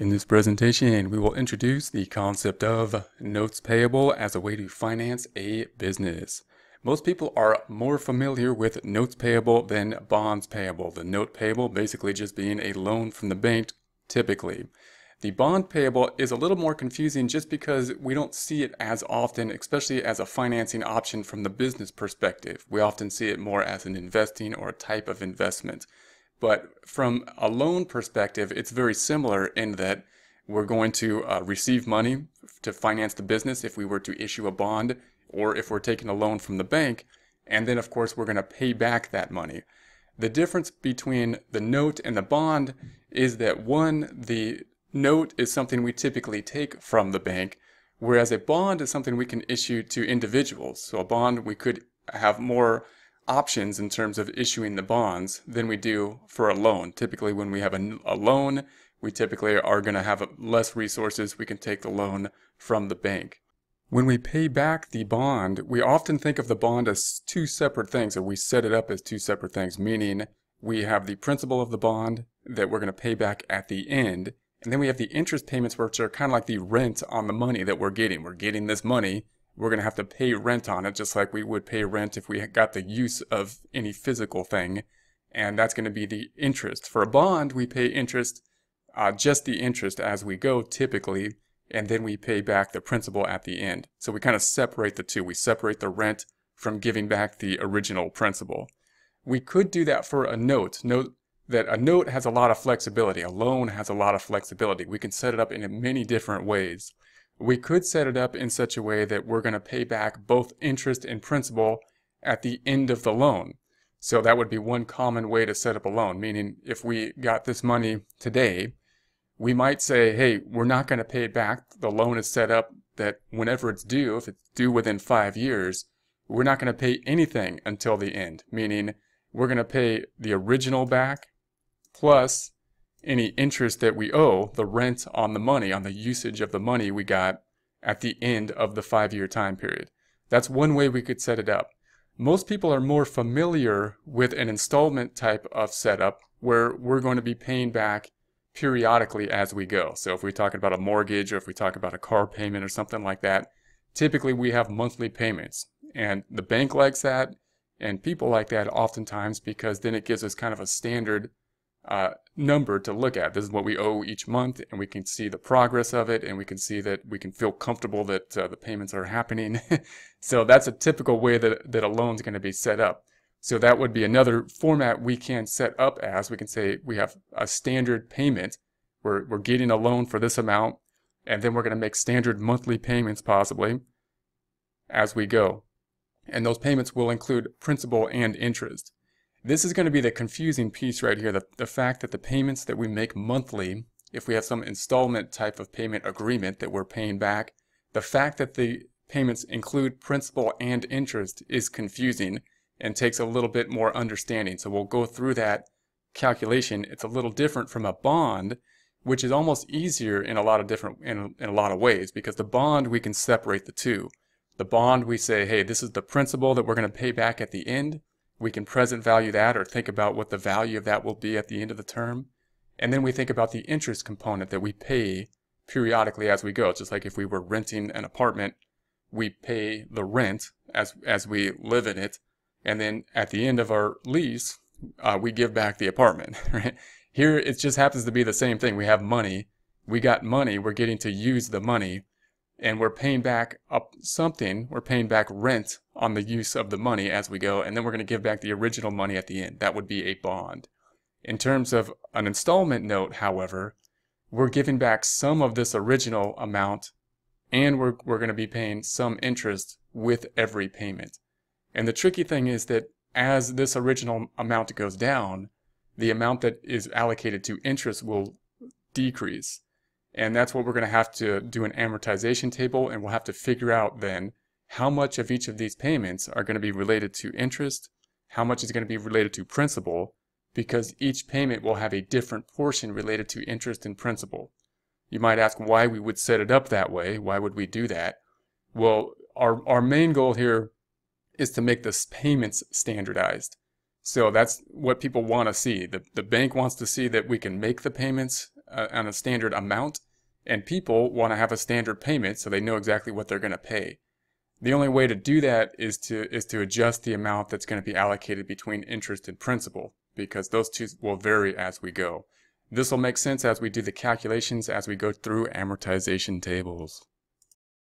In this presentation, we will introduce the concept of notes payable as a way to finance a business. Most people are more familiar with notes payable than bonds payable. The note payable basically just being a loan from the bank, typically. The bond payable is a little more confusing just because we don't see it as often, especially as a financing option from the business perspective. We often see it more as an investing or a type of investment. But from a loan perspective, it's very similar in that we're going to receive money to finance the business if we were to issue a bond or if we're taking a loan from the bank. And then, of course, we're going to pay back that money. The difference between the note and the bond is that, one, the note is something we typically take from the bank, whereas a bond is something we can issue to individuals. So a bond, we could have more options in terms of issuing the bonds than we do for a loan. Typically, when we have a loan, we typically are going to have less resources. We can take the loan from the bank. When we pay back the bond, we often think of the bond as two separate things, or we set it up as two separate things, meaning we have the principal of the bond that we're going to pay back at the end, and then we have the interest payments, which are kind of like the rent on the money that we're getting. We're getting this money. We're going to have to pay rent on it, just like we would pay rent if we got the use of any physical thing. And that's going to be the interest. For a bond, we pay interest, just the interest as we go typically, and then we pay back the principal at the end. So we kind of separate the two. We separate the rent from giving back the original principal. We could do that for a note. Note that a note has a lot of flexibility. A loan has a lot of flexibility. We can set it up in many different ways. We could set it up in such a way that we're going to pay back both interest and principal at the end of the loan. So that would be one common way to set up a loan, meaning if we got this money today, we might say, hey, we're not going to pay it back. The loan is set up that whenever it's due, if it's due within 5 years, we're not going to pay anything until the end, meaning we're going to pay the original back plus any interest that we owe, the rent on the money, on the usage of the money we got at the end of the 5-year time period. That's one way we could set it up. Most people are more familiar with an installment type of setup where we're going to be paying back periodically as we go. So if we talk about a mortgage or if we talk about a car payment or something like that, typically we have monthly payments. And the bank likes that and people like that oftentimes because then it gives us kind of a standard number to look at. This is what we owe each month, and we can see the progress of it, and we can see that we can feel comfortable that the payments are happening. So that's a typical way that a loan is going to be set up. So that would be another format we can set up as. We can say we have a standard payment. We're getting a loan for this amount, and then we're going to make standard monthly payments possibly as we go. And those payments will include principal and interest. This is going to be the confusing piece right here, the fact that the payments that we make monthly, if we have some installment type of payment agreement that we're paying back, the fact that the payments include principal and interest is confusing and takes a little bit more understanding. So we'll go through that calculation. It's a little different from a bond, which is almost easier in a lot of ways because the bond, we can separate the two. The bond, we say, hey, this is the principal that we're going to pay back at the end. We can present value that or think about what the value of that will be at the end of the term. And then we think about the interest component that we pay periodically as we go. Just like if we were renting an apartment, we pay the rent as we live in it. And then at the end of our lease, we give back the apartment. Right? Here, it just happens to be the same thing. We have money. We got money. We're getting to use the money. And we're paying back up something. We're paying back rent on the use of the money as we go, and then we're going to give back the original money at the end. That would be a bond. In terms of an installment note, however, we're giving back some of this original amount, and we're going to be paying some interest with every payment. And the tricky thing is that as this original amount goes down, the amount that is allocated to interest will decrease. And that's what we're going to have to do an amortization table, and we'll have to figure out then how much of each of these payments are going to be related to interest, how much is going to be related to principal, because each payment will have a different portion related to interest and principal. You might ask why we would set it up that way. Why would we do that? Well, our main goal here is to make the payments standardized. So that's what people want to see. The bank wants to see that we can make the payments on a standard amount, and people want to have a standard payment so they know exactly what they're going to pay. The only way to do that is to adjust the amount that's going to be allocated between interest and principal, because those two will vary as we go. This will make sense as we do the calculations as we go through amortization tables.